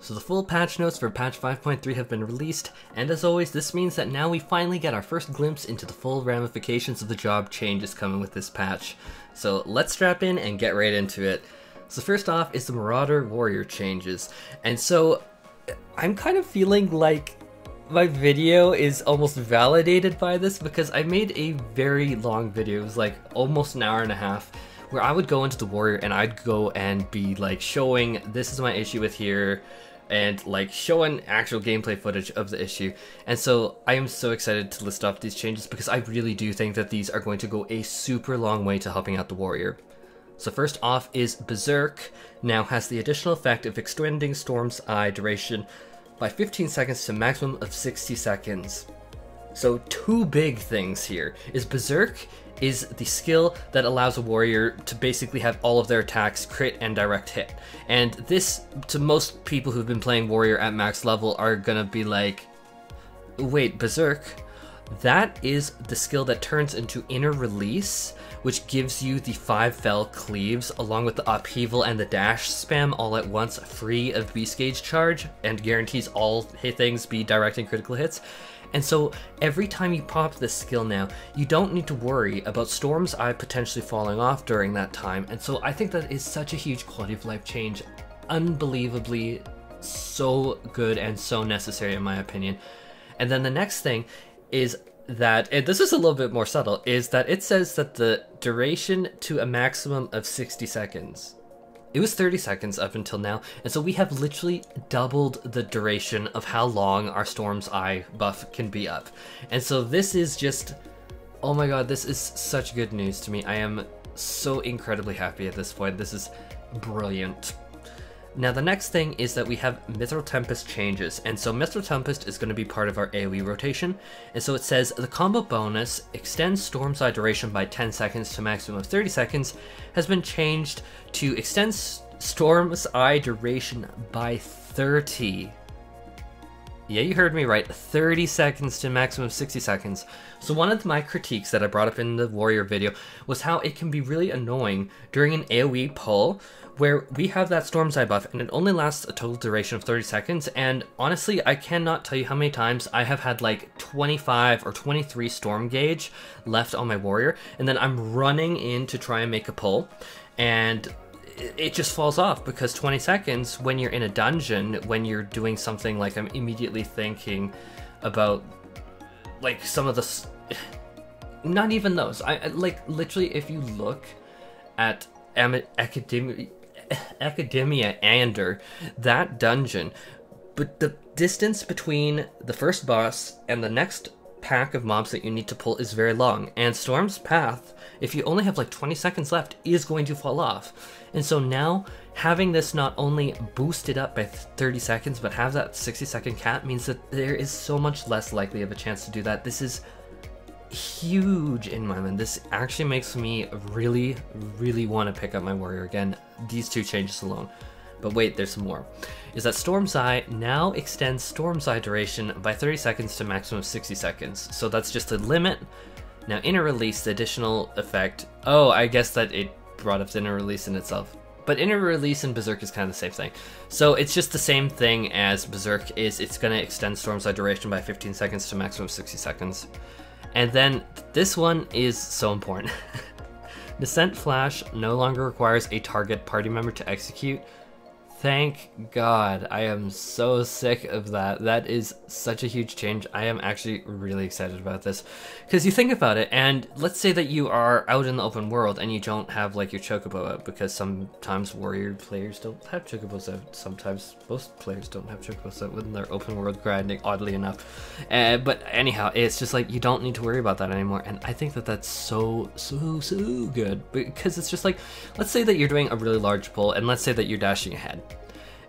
So the full patch notes for patch 5.3 have been released, and as always, this means that now we finally get our first glimpse into the full ramifications of the job changes coming with this patch. So let's strap in and get right into it. So first off is the Marauder Warrior changes, and so I'm kind of feeling like my video is almost validated by this because I made a very long video, it was like almost an hour and a half, where I would go into the Warrior and I'd go and be like showing this is my issue with here and like showing actual gameplay footage of the issue. And so I am so excited to list off these changes because I really do think that these are going to go a super long way to helping out the Warrior. So first off is Berserk now has the additional effect of extending Storm's Eye duration by 15 seconds to a maximum of 60 seconds. So two big things here is Berserk is the skill that allows a warrior to basically have all of their attacks crit and direct hit. And this, to most people who've been playing Warrior at max level, are gonna be like, wait, Berserk? That is the skill that turns into Inner Release, which gives you the 5 fell cleaves along with the Upheaval and the Dash spam all at once, free of Beast Gauge charge, and guarantees all hit things be direct and critical hits. And so every time you pop this skill now, you don't need to worry about Storm's Eye potentially falling off during that time. And so I think that is such a huge quality of life change, unbelievably so good and so necessary in my opinion. And then the next thing is that, and this is a little bit more subtle, is that it says that the duration to a maximum of 60 seconds. It was 30 seconds up until now, and so we have literally doubled the duration of how long our Storm's Eye buff can be up. And so this is just, oh my god, this is such good news to me. I am so incredibly happy at this point. This is brilliant. Now the next thing is that we have Mithril Tempest changes, and so Mithril Tempest is going to be part of our AoE rotation, and so it says the combo bonus extends Storm's Eye duration by 10 seconds to a maximum of 30 seconds has been changed to extend Storm's Eye duration by 30. Yeah, you heard me right, 30 seconds to a maximum of 60 seconds. So one of my critiques that I brought up in the Warrior video was how it can be really annoying during an AoE pull where we have that Storm's Eye buff and it only lasts a total duration of 30 seconds, and honestly I cannot tell you how many times I have had like 25 or 23 Storm Gauge left on my Warrior, and then I'm running in to try and make a pull, and it just falls off because 20 seconds when you're in a dungeon, when you're doing something like I'm immediately thinking about like some of the, not even those, I like literally if you look at Academia Ander, that dungeon, but the distance between the first boss and the next pack of mobs that you need to pull is very long, and Storm's path, if you only have like 20 seconds left, is going to fall off. And so now having this not only boosted up by 30 seconds but have that 60-second cap means that there is so much less likely of a chance to do that. This is huge in my mind. This actually makes me really want to pick up my Warrior again, these two changes alone. But wait, there's some more. Is that Storm's Eye now extends Storm's Eye duration by 30 seconds to a maximum of 60 seconds. So that's just the limit. Now Inner Release, the additional effect. Oh, I guess that it brought up the Inner Release in itself. But Inner Release and Berserk is kind of the same thing. So it's just the same thing as Berserk is it's going to extend Storm's Eye duration by 15 seconds to a maximum of 60 seconds. And then this one is so important. Descent Flash no longer requires a target party member to execute. Thank God. I am so sick of that. That is such a huge change. I am actually really excited about this because you think about it, and let's say that you are out in the open world and you don't have like your chocobo out, because sometimes Warrior players don't have chocobos out. Sometimes most players don't have chocobos out when they're open world grinding, oddly enough. But anyhow, it's just like you don't need to worry about that anymore, and I think that that's so good, because it's just like, let's say that you're doing a really large pull and let's say that you're dashing ahead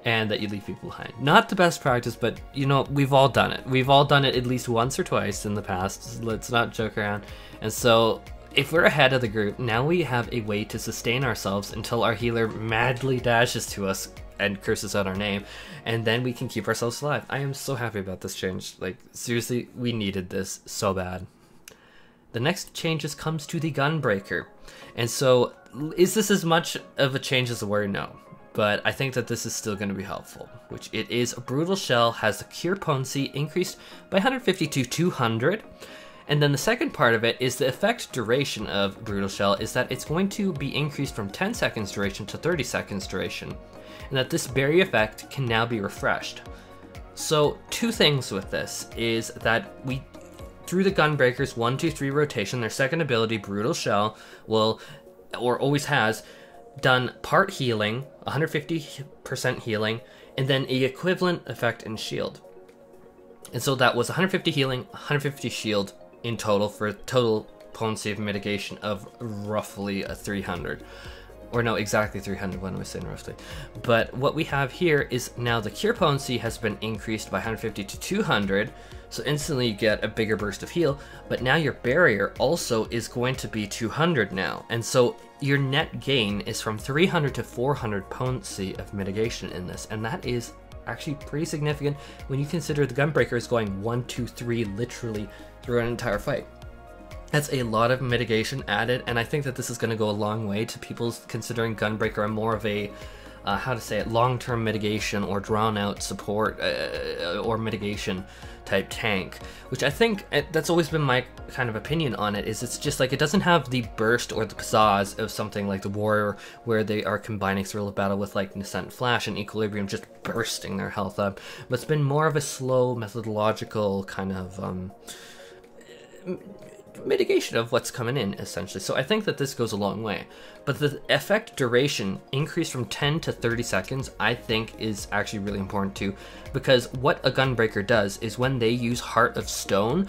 and that you leave people behind. Not the best practice, but you know, we've all done it. We've all done it at least once or twice in the past. Let's not joke around. And so if we're ahead of the group, now we have a way to sustain ourselves until our healer madly dashes to us and curses out our name, and then we can keep ourselves alive. I am so happy about this change. Like seriously, we needed this so bad. The next changes comes to the Gunbreaker. And so is this as much of a change as the Warrior? No. but I think that this is still going to be helpful, which it is. A Brutal Shell has the cure potency increased by 150 to 200. And then the second part of it is the effect duration of Brutal Shell is that it's going to be increased from 10 seconds duration to 30 seconds duration, and that this berry effect can now be refreshed. So two things with this is that we, through the Gunbreaker's 1-2-3 rotation, their second ability, Brutal Shell, will, or always has, done part healing, 150% healing, and then the equivalent effect in shield. And so that was 150 healing, 150 shield in total for a total potency of mitigation of roughly a 300. Or no, exactly 300, when I was saying roughly. But what we have here is now the cure potency has been increased by 150 to 200, so instantly you get a bigger burst of heal, but now your barrier also is going to be 200 now, and so your net gain is from 300 to 400 potency of mitigation in this, and that is actually pretty significant when you consider the Gunbreaker is going 1-2-3 literally through an entire fight. That's a lot of mitigation added, and I think that this is going to go a long way to people considering Gunbreaker more of a, how to say it, long-term mitigation or drawn-out support or mitigation type tank, which I think, that's always been my kind of opinion on it, is it's just like it doesn't have the burst or the pizzazz of something like the Warrior, where they are combining thrill of battle with like Nascent Flash and Equilibrium just bursting their health up, but it's been more of a slow, methodological kind of, mitigation of what's coming in, essentially. So I think that this goes a long way, but the effect duration increased from 10 to 30 seconds I think is actually really important too, because what a Gunbreaker does is when they use Heart of Stone,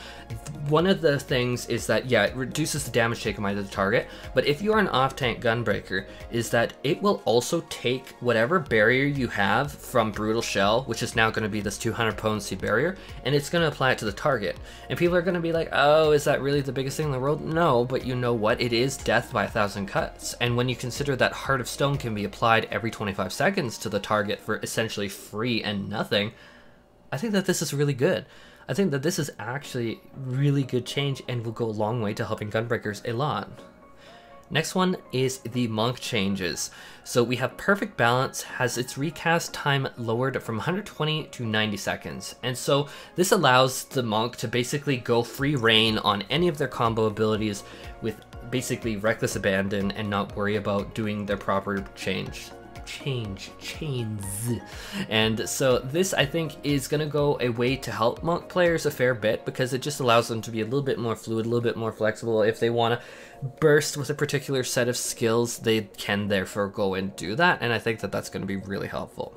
one of the things is that, yeah, it reduces the damage taken by the target, but if you are an off-tank Gunbreaker, is that it will also take whatever barrier you have from Brutal Shell, which is now going to be this 200 potency barrier, and it's going to apply it to the target, and people are going to be like, oh, is that really the biggest thing in the world? No, but you know what, it is death by 1,000 cuts, and when you consider that Heart of Stone can be applied every 25 seconds to the target for essentially free and nothing, I think that this is really good. I think that this is actually really good change and will go a long way to helping Gunbreakers a lot. Next one is the Monk changes. So we have Perfect Balance has its recast time lowered from 120 to 90 seconds. And so this allows the Monk to basically go free reign on any of their combo abilities with basically Reckless Abandon and not worry about doing their proper chains. And so this I think is going to go a way to help Monk players a fair bit, because it just allows them to be a little bit more fluid, a little bit more flexible. If they want to burst with a particular set of skills, they can therefore go and do that, and I think that that's going to be really helpful.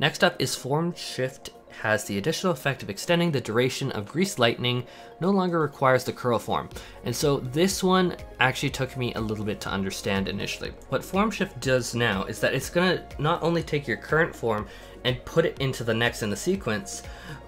Next up is Form Shift has the additional effect of extending the duration of Greased Lightning, no longer requires the curl form. And so this one actually took me a little bit to understand initially. What Form Shift does now is that it's gonna not only take your current form and put it into the next in the sequence,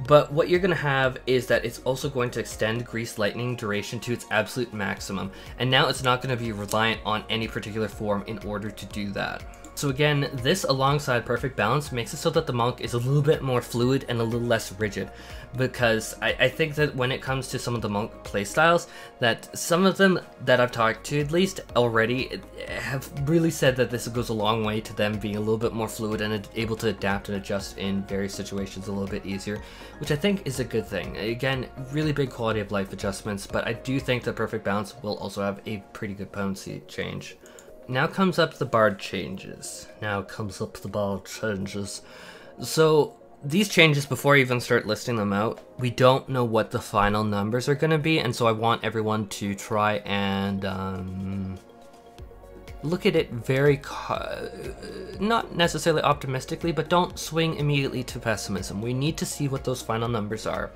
but what you're gonna have is that it's also going to extend Greased Lightning duration to its absolute maximum. And now it's not gonna be reliant on any particular form in order to do that. So again, this alongside Perfect Balance makes it so that the Monk is a little bit more fluid and a little less rigid, because I think that when it comes to some of the Monk playstyles, that some of them that I've talked to at least already have really said that this goes a long way to them being a little bit more fluid and able to adapt and adjust in various situations a little bit easier, which I think is a good thing. Again, really big quality of life adjustments, but I do think that Perfect Balance will also have a pretty good potency change. Now comes up the Bard changes. So these changes, before I even start listing them out, we don't know what the final numbers are going to be, and so I want everyone to try and look at it very, not necessarily optimistically, but don't swing immediately to pessimism. We need to see what those final numbers are.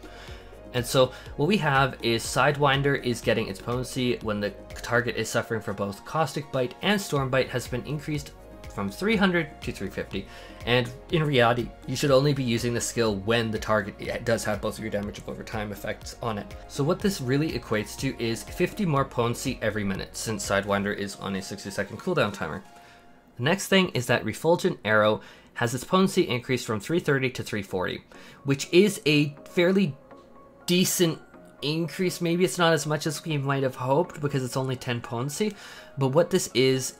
And so what we have is Sidewinder is getting its potency when the target is suffering for both Caustic Bite and Storm Bite has been increased from 300 to 350. And in reality, you should only be using the skill when the target does have both of your damage over time effects on it. So what this really equates to is 50 more potency every minute, since Sidewinder is on a 60-second cooldown timer. The next thing is that Refulgent Arrow has its potency increased from 330 to 340, which is a fairly decent increase. Maybe it's not as much as we might have hoped because it's only 10 potency, but what this is,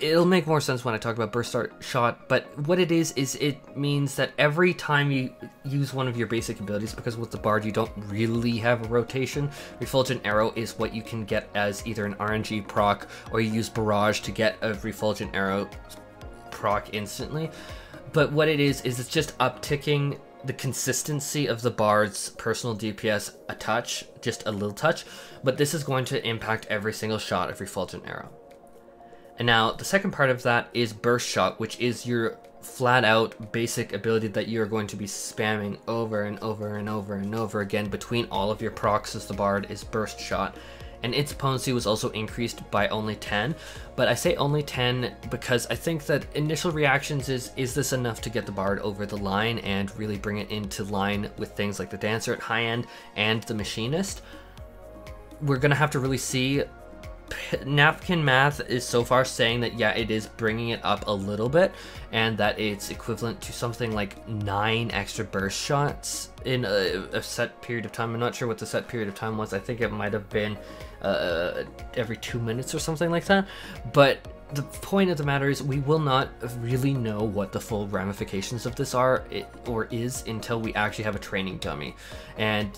it'll make more sense when I talk about burst shot, but what it is it means that every time you use one of your basic abilities, because with the Bard you don't really have a rotation, Refulgent Arrow is what you can get as either an RNG proc, or you use Barrage to get a Refulgent Arrow proc instantly. But what it is it's just upticking the consistency of the Bard's personal DPS a touch, just a little touch, but this is going to impact every single shot of Refulgent Arrow. And now the second part of that is Burst Shot, which is your flat out basic ability that you're going to be spamming over and over and over and over again between all of your procs as the Bard is Burst Shot. And its potency was also increased by only 10, but I say only 10 because I think that initial reactions is this enough to get the Bard over the line and really bring it into line with things like the Dancer at high end and the Machinist? We're gonna have to really see. Napkin Math is so far saying that yeah, it is bringing it up a little bit, and that it's equivalent to something like 9 extra burst shots in a set period of time. I'm not sure what the set period of time was. I think it might have been every 2 minutes or something like that. But the point of the matter is we will not really know what the full ramifications of this are or is until we actually have a training dummy. And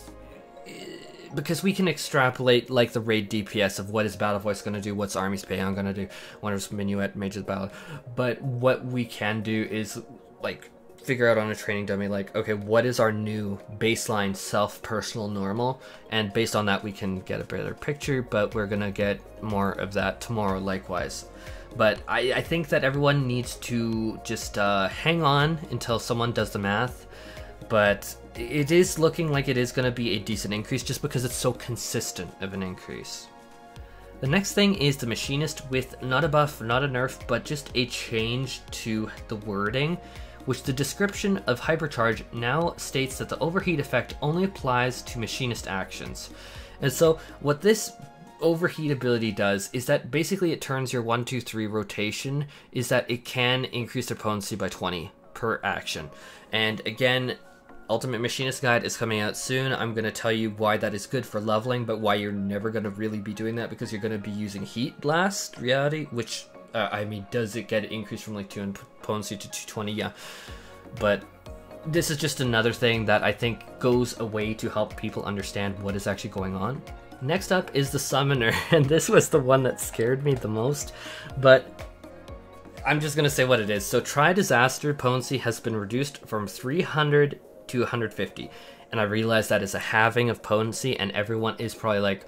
because we can extrapolate like the raid DPS of what is Battle Voice going to do, what's Army's Paeon going to do, Wondrous Minuet, Mage's Ballad. But what we can do is like figure out on a training dummy like, okay, what is our new baseline self-personal normal? And based on that, we can get a better picture, but we're going to get more of that tomorrow likewise. But I think that everyone needs to just hang on until someone does the math. But it is looking like it is going to be a decent increase just because it's so consistent of an increase. The next thing is the Machinist with not a buff, not a nerf, but just a change to the wording, which the description of Hypercharge now states that the overheat effect only applies to Machinist actions. And so what this overheat ability does is that basically it turns your 1-2-3 rotation is that it can increase their potency by 20 per action. And again, Ultimate Machinist Guide is coming out soon. I'm going to tell you why that is good for leveling, but why you're never going to really be doing that because you're going to be using Heat Blast Reality, which, I mean, does it get increased from like 2 in potency to 220? Yeah. But this is just another thing that I think goes away to help people understand what is actually going on. Next up is the Summoner, and this was the one that scared me the most, but I'm just going to say what it is. So Tri-Disaster potency has been reduced from 300 to 150, and I realize that is a halving of potency, and everyone is probably like,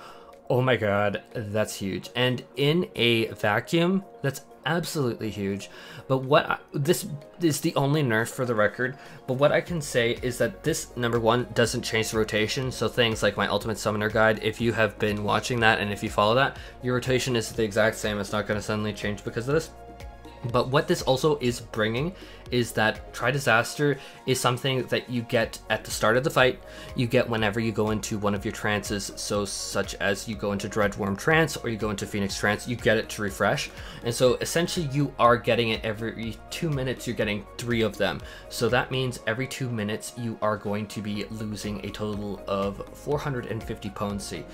oh my god, that's huge. And in a vacuum, that's absolutely huge. But what this is the only nerf for the record, but what I can say is that this, number one, doesn't change the rotation. So things like my Ultimate Summoner Guide, if you have been watching that and if you follow that, your rotation is the exact same. It's not going to suddenly change because of this. But what this also is bringing is that Tri-Disaster is something that you get at the start of the fight, you get whenever you go into one of your trances, so such as you go into Dreadworm Trance or you go into Phoenix Trance, you get it to refresh. And so essentially you are getting it every 2 minutes, you're getting 3 of them. So that means every 2 minutes you are going to be losing a total of 450 potency.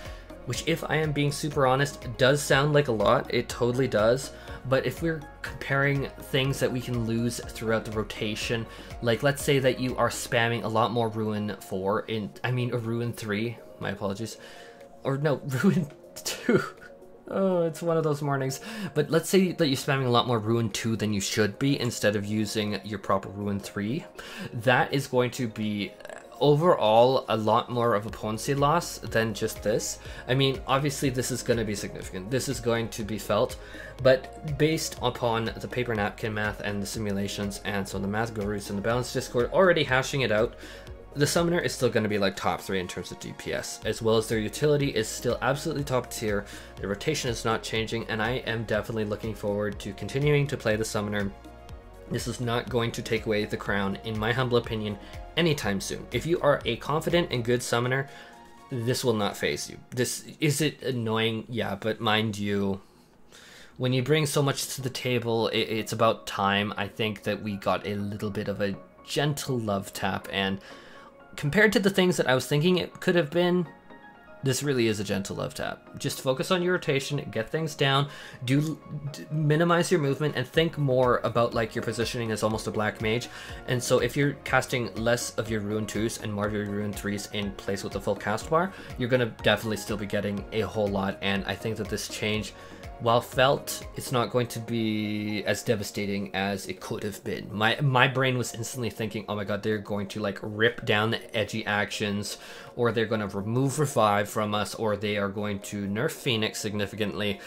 Which, if I am being super honest, does sound like a lot. It totally does. But if we're comparing things that we can lose throughout the rotation, like let's say that you are spamming a lot more Ruin 4 in, I mean, Ruin 3, my apologies, or no, Ruin 2. Oh, it's one of those mornings. But let's say that you're spamming a lot more Ruin 2 than you should be instead of using your proper Ruin 3. That is going to be overall a lot more of a potency loss than just this. I mean, obviously this is going to be significant, this is going to be felt, but based upon the paper napkin math and the simulations, and so the math gurus in the Balance Discord already hashing it out, the Summoner is still going to be like top 3 in terms of DPS, as well as their utility is still absolutely top tier, their rotation is not changing, and I am definitely looking forward to continuing to play the Summoner. This is not going to take away the crown, in my humble opinion, anytime soon. If you are a confident and good summoner, this will not faze you. This is it annoying? Yeah, but mind you, when you bring so much to the table, it's about time. I think that we got a little bit of a gentle love tap, and compared to the things that I was thinking it could have been, This really is a gentle love tap. Just focus on your rotation, get things down, minimize your movement, and think more about like your positioning as almost a black mage. And so if you're casting less of your Ruin 2s and more of your Ruin 3s in place with the full cast bar, you're gonna definitely still be getting a whole lot. And I think that this change, while felt, it's not going to be as devastating as it could have been. My brain was instantly thinking, oh my god, they're going to like rip down the edgy actions, or they're going to remove Revive from us, or they are going to nerf Phoenix significantly.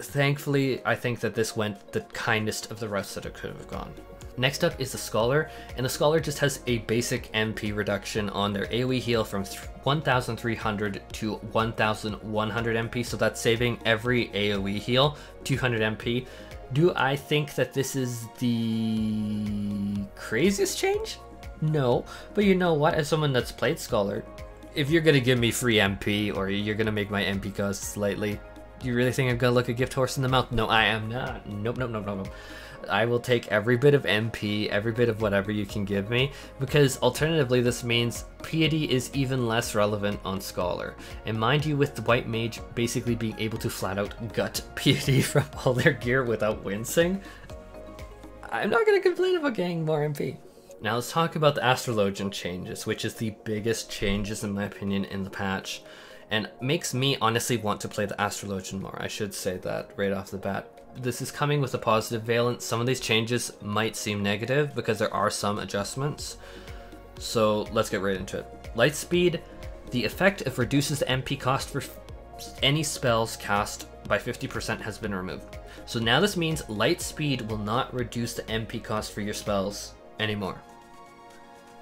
Thankfully, I think that this went the kindest of the routes that it could have gone. Next up is the Scholar, and the Scholar just has a basic MP reduction on their AoE heal from 1,300 to 1,100 MP, so that's saving every AoE heal 200 MP. Do I think that this is the craziest change? No, but you know what, as someone that's played Scholar, if you're gonna give me free MP, or you're gonna make my MP cost slightly, you really think I'm gonna look a gift horse in the mouth? No, I am not. Nope, nope, nope, nope, nope. I will take every bit of MP, every bit of whatever you can give me, because alternatively this means Piety is even less relevant on Scholar. And mind you, with the White Mage basically being able to flat out gut Piety from all their gear without wincing, I'm not going to complain about getting more MP. Now let's talk about the Astrologian changes, which is the biggest changes in my opinion in the patch, and makes me honestly want to play the Astrologian more. I should say that right off the bat. This is coming with a positive valence. Some of these changes might seem negative because there are some adjustments. So let's get right into it. Lightspeed, the effect of reduces the MP cost for any spells cast by 50% has been removed. So now this means Lightspeed will not reduce the MP cost for your spells anymore.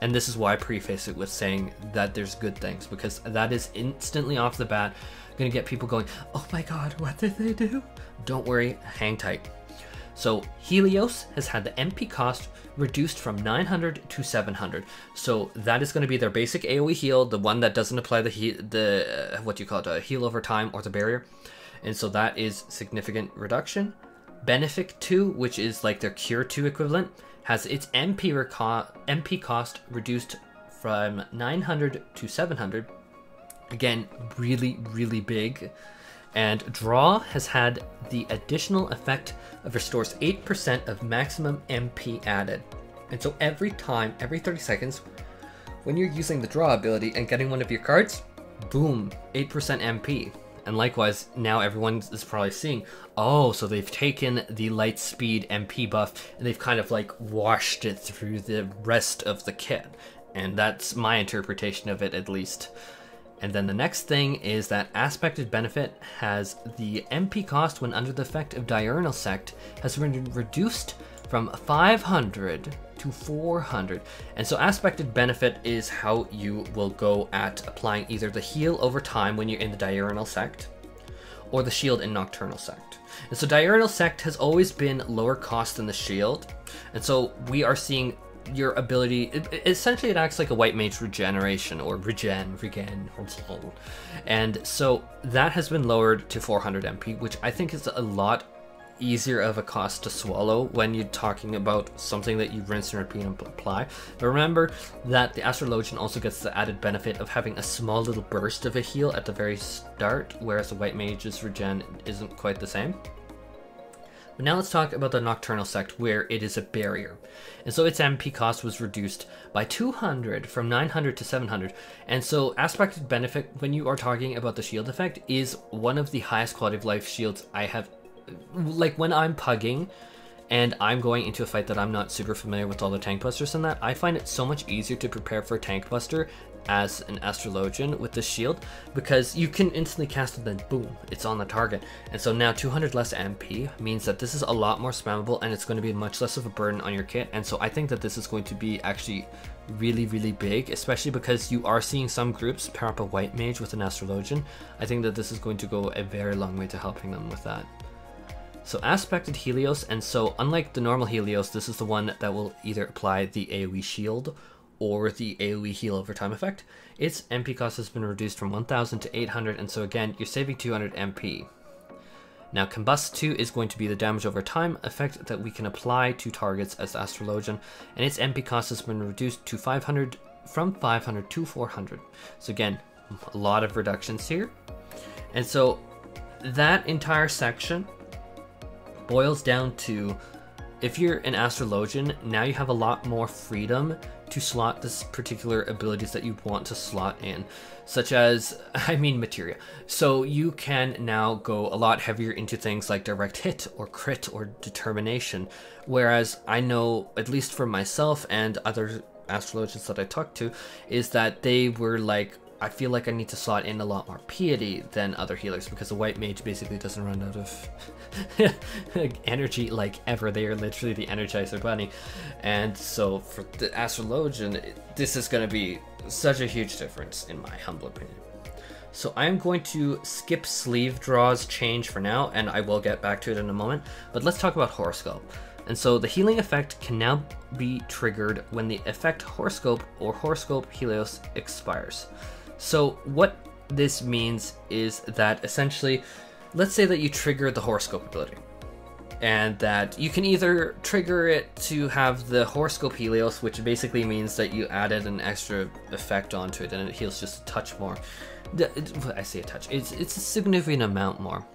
And this is why I preface it with saying that there's good things, because that is instantly off the bat gonna get people going, oh my god, what did they do? Don't worry, hang tight. So Helios has had the MP cost reduced from 900 to 700. So that is going to be their basic AoE heal, the one that doesn't apply the heal over time or the barrier. And so that is significant reduction. Benefic 2, which is like their Cure 2 equivalent, has its MP cost reduced from 900 to 700. Again, really, really big. And Draw has had the additional effect of restores 8% of maximum MP added. And so every time, every 30 seconds, when you're using the Draw ability and getting one of your cards, boom, 8% MP. And likewise, now everyone is probably seeing, oh, so they've taken the light speed MP buff and they've kind of like washed it through the rest of the kit. And that's my interpretation of it, at least. And then the next thing is that Aspected Benefit has the MP cost when under the effect of Diurnal Sect has been reduced from 500 to 400. And so Aspected Benefit is how you will go at applying either the heal over time when you're in the Diurnal Sect, or the shield in Nocturnal Sect. And so Diurnal Sect has always been lower cost than the shield. And so we are seeing your ability, essentially it acts like a white mage regeneration or regen, and so that has been lowered to 400 MP, which I think is a lot easier of a cost to swallow when you're talking about something that you rinse and repeat and apply. But remember that the Astrologian also gets the added benefit of having a small little burst of a heal at the very start, whereas the white mage's regen isn't quite the same. But now let's talk about the Nocturnal Sect, where it is a barrier. And so its MP cost was reduced by 200 from 900 to 700. And so Aspected Benefit, when you are talking about the shield effect, is one of the highest quality of life shields I have. Like when I'm pugging and I'm going into a fight that I'm not super familiar with all the tank busters and that, I find it so much easier to prepare for a tank buster as an Astrologian with the shield, because you can instantly cast it, then boom, it's on the target. And so now 200 less MP means that this is a lot more spammable, and it's going to be much less of a burden on your kit. And so I think that this is going to be actually really, really big, especially because you are seeing some groups pair up a white mage with an Astrologian. I think that this is going to go a very long way to helping them with that. So Aspected Helios, and so unlike the normal Helios, this is the one that will either apply the AoE shield or the AoE heal over time effect. Its MP cost has been reduced from 1,000 to 800, and so again, you're saving 200 MP. Now Combust 2 is going to be the damage over time effect that we can apply to targets as Astrologian, and its MP cost has been reduced to 500 from 500 to 400. So again, a lot of reductions here. And so that entire section boils down to, if you're an Astrologian, now you have a lot more freedom to slot this particular abilities that you want to slot in, such as, I mean, materia. So you can now go a lot heavier into things like direct hit or crit or determination. Whereas I know, at least for myself and other Astrologians that I talked to, is that they were like, I feel like I need to slot in a lot more piety than other healers because the white mage basically doesn't run out of energy like ever. They are literally the energizer bunny. And so for the Astrologian, this is going to be such a huge difference in my humble opinion. So I'm going to skip sleeve draws change for now, and I will get back to it in a moment, but let's talk about horoscope. And so the healing effect can now be triggered when the effect horoscope or horoscope Helios expires. So what this means is that essentially, let's say that you trigger the horoscope ability, and that you can either trigger it to have the horoscope Helios, which basically means that you added an extra effect onto it and it heals just a touch more. I say a touch, it's a significant amount more.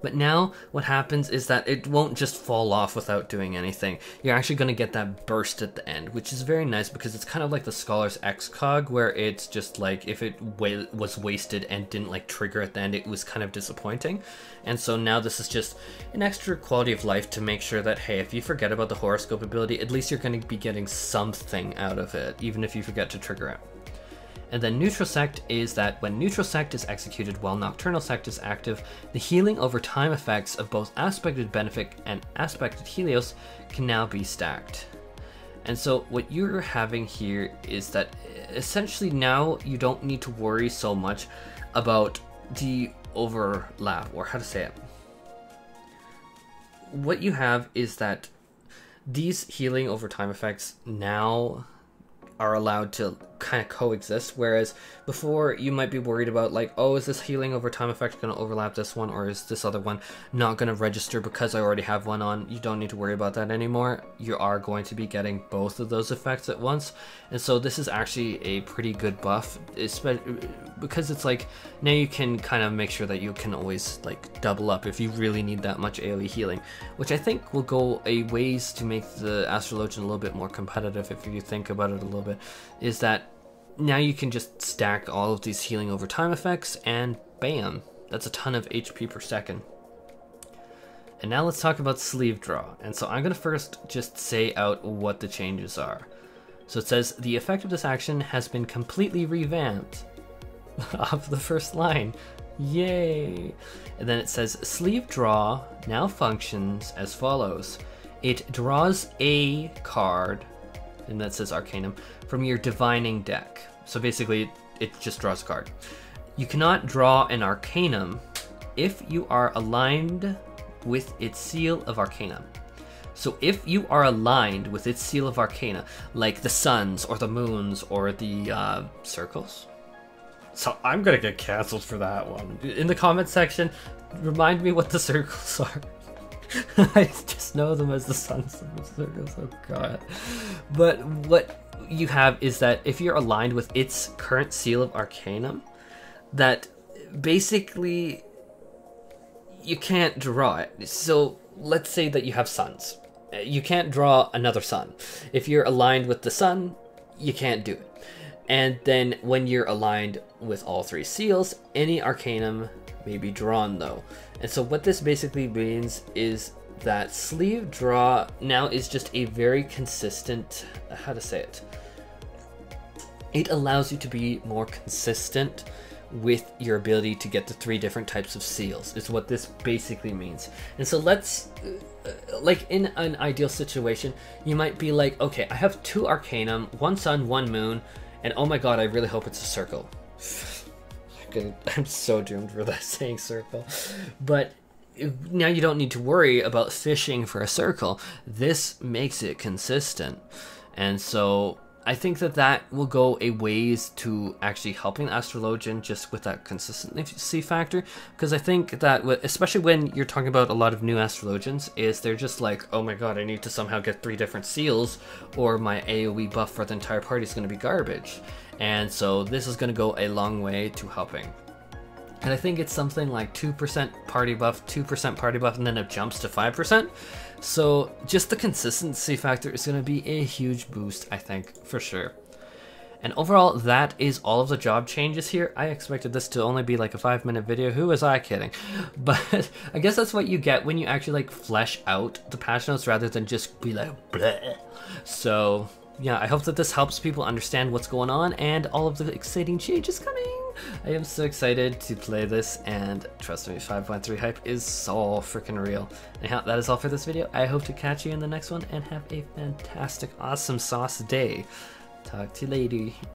But now what happens is that it won't just fall off without doing anything. You're actually going to get that burst at the end, which is very nice because it's kind of like the Scholar's Excog, where it's just like if it was wasted and didn't like trigger at the end, it was kind of disappointing. And so now this is just an extra quality of life to make sure that, hey, if you forget about the horoscope ability, at least you're going to be getting something out of it, even if you forget to trigger it. And then Neutral Sect is that when Neutral Sect is executed while Nocturnal Sect is active, the healing over time effects of both Aspected Benefic and Aspected Helios can now be stacked. And so what you're having here is that essentially now you don't need to worry so much about the overlap, or how to say it. What you have is that these healing over time effects now are allowed to kind of coexist, whereas before you might be worried about like, oh, is this healing over time effect going to overlap this one, or is this other one not going to register because I already have one on? You don't need to worry about that anymore. You are going to be getting both of those effects at once, and so this is actually a pretty good buff, because it's like now you can kind of make sure that you can always like double up if you really need that much AoE healing, which I think will go a ways to make the Astrologian a little bit more competitive if you think about it a little bit, is that now you can just stack all of these healing over time effects and bam, that's a ton of HP per second. And now let's talk about sleeve draw. And so I'm going to first just say out what the changes are. So it says the effect of this action has been completely revamped. Off the first line. Yay. And then it says sleeve draw now functions as follows. It draws a card, and that says Arcanum, from your divining deck. So basically, it just draws a card. You cannot draw an Arcanum if you are aligned with its seal of Arcana. So if you are aligned with its seal of Arcana, like the suns or the moons or the circles. So I'm gonna get canceled for that one. In the comment section, remind me what the circles are. I just know them as the suns and the circles, oh god. But what you have is that if you're aligned with its current seal of Arcanum, that basically you can't draw it. So let's say that you have suns. You can't draw another sun. If you're aligned with the sun, you can't do it. And then when you're aligned with all three seals, any Arcanum may be drawn though. And so what this basically means is that sleeve draw now is just a very consistent, how to say it? It allows you to be more consistent with your ability to get the three different types of seals, is what this basically means. And so let's, like in an ideal situation, you might be like, okay, I have two Arcanum, one sun, one moon, and oh my god, I really hope it's a circle. I'm so doomed for that saying circle. But now you don't need to worry about fishing for a circle. This makes it consistent. And so I think that that will go a ways to actually helping Astrologian just with that consistency factor, because I think that, especially when you're talking about a lot of new Astrologians, is they're just like, oh my god, I need to somehow get 3 different seals or my AoE buff for the entire party is going to be garbage. And so this is going to go a long way to helping. And I think it's something like 2% party buff, 2% party buff, and then it jumps to 5%. So just the consistency factor is going to be a huge boost, I think, for sure. And overall, that is all of the job changes here. I expected this to only be like a 5-minute video. Who was I kidding? But I guess that's what you get when you actually like flesh out the patch notes rather than just be like, bleh. So yeah, I hope that this helps people understand what's going on and all of the exciting changes coming. I am so excited to play this, and trust me, 5.3 hype is so freaking real. Anyhow, that is all for this video. I hope to catch you in the next one, and have a fantastic, awesome sauce day. Talk to you later.